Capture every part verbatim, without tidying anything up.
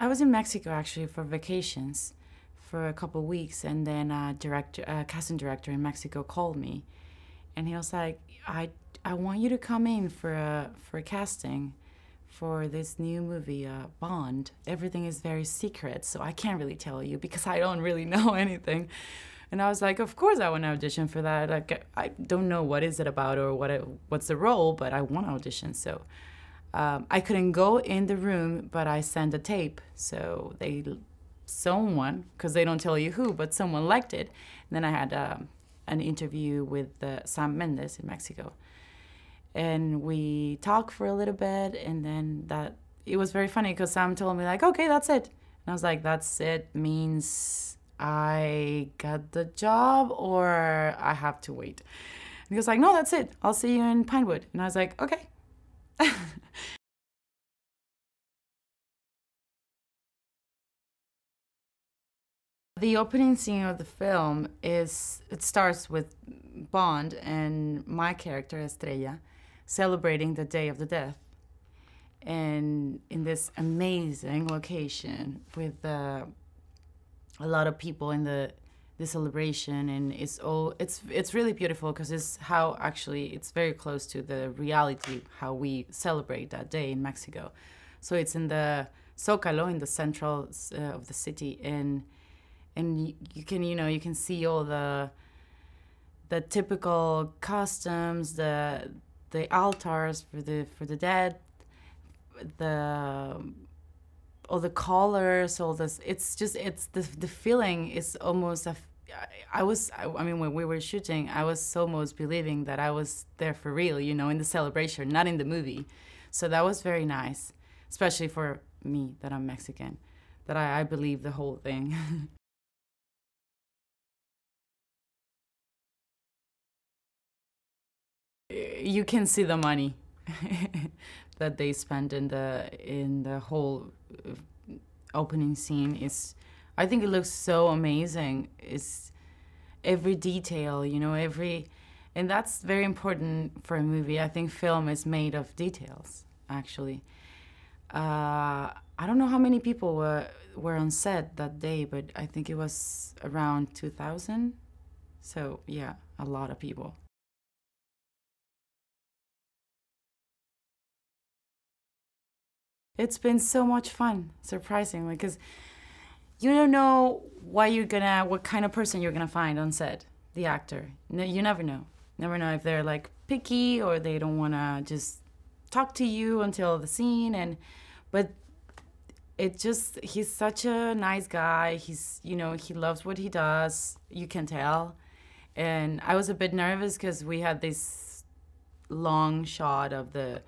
I was in Mexico actually for vacations for a couple of weeks, and then a director, a casting director in Mexico called me, and he was like, I, I want you to come in for a, for a casting for this new movie, uh, Bond. Everything is very secret, so I can't really tell you because I don't really know anything. And I was like, of course I want to audition for that. Like, I don't know what is it about or what it, what's the role, but I want to audition. So um, I couldn't go in the room, but I sent a tape. So they, someone, because they don't tell you who, but someone liked it. And then I had um, an interview with uh, Sam Mendes in Mexico. And we talked for a little bit, and then that, it was very funny because Sam told me like, okay, that's it. And I was like, that's it means I got the job or I have to wait. And he was like, no, that's it. I'll see you in Pinewood. And I was like, okay. The opening scene of the film is, it starts with Bond and my character, Estrella, celebrating the day of the death. And in this amazing location with the, a lot of people in the the celebration, and it's all it's it's really beautiful because it's how actually it's very close to the reality how we celebrate that day in Mexico. So it's in the Zócalo, in the central uh, of the city, and and you, you can you know you can see all the the typical customs, the the altars for the for the dead, the all the colors, all this, it's just, it's, the, the feeling is almost, a, I was, I, I mean, when we were shooting, I was almost believing that I was there for real, you know, in the celebration, not in the movie. So that was very nice, especially for me, that I'm Mexican, that I, I believe the whole thing. You can see the money that they spent in the in the whole opening scene. Is I think it looks so amazing. It's every detail, you know, every, and that's very important for a movie. I think film is made of details, actually. Uh, I don't know how many people were were on set that day, but I think it was around two thousand. So yeah, a lot of people. It's been so much fun, surprisingly, because you don't know what you're gonna, what kind of person you're gonna find on set, the actor. No, you never know. Never know if they're like picky or they don't wanna just talk to you until the scene. And but it just, he's such a nice guy. He's, you know, he loves what he does. You can tell. And I was a bit nervous because we had this long shot of the.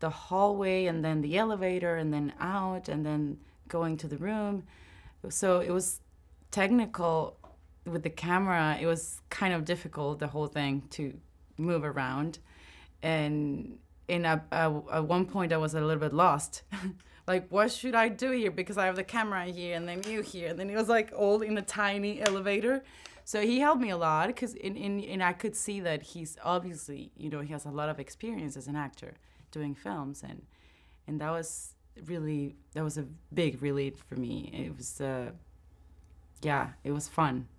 the hallway and then the elevator and then out and then going to the room. So it was technical with the camera. It was kind of difficult, the whole thing, to move around. And in a, a, at one point I was a little bit lost. Like, what should I do here? Because I have the camera here and then you here. And then it was like all in a tiny elevator. So he helped me a lot because in, in, and I could see that he's obviously, you know, he has a lot of experience as an actor doing films, and and that was really, that was a big relief for me. It was, uh, yeah, it was fun.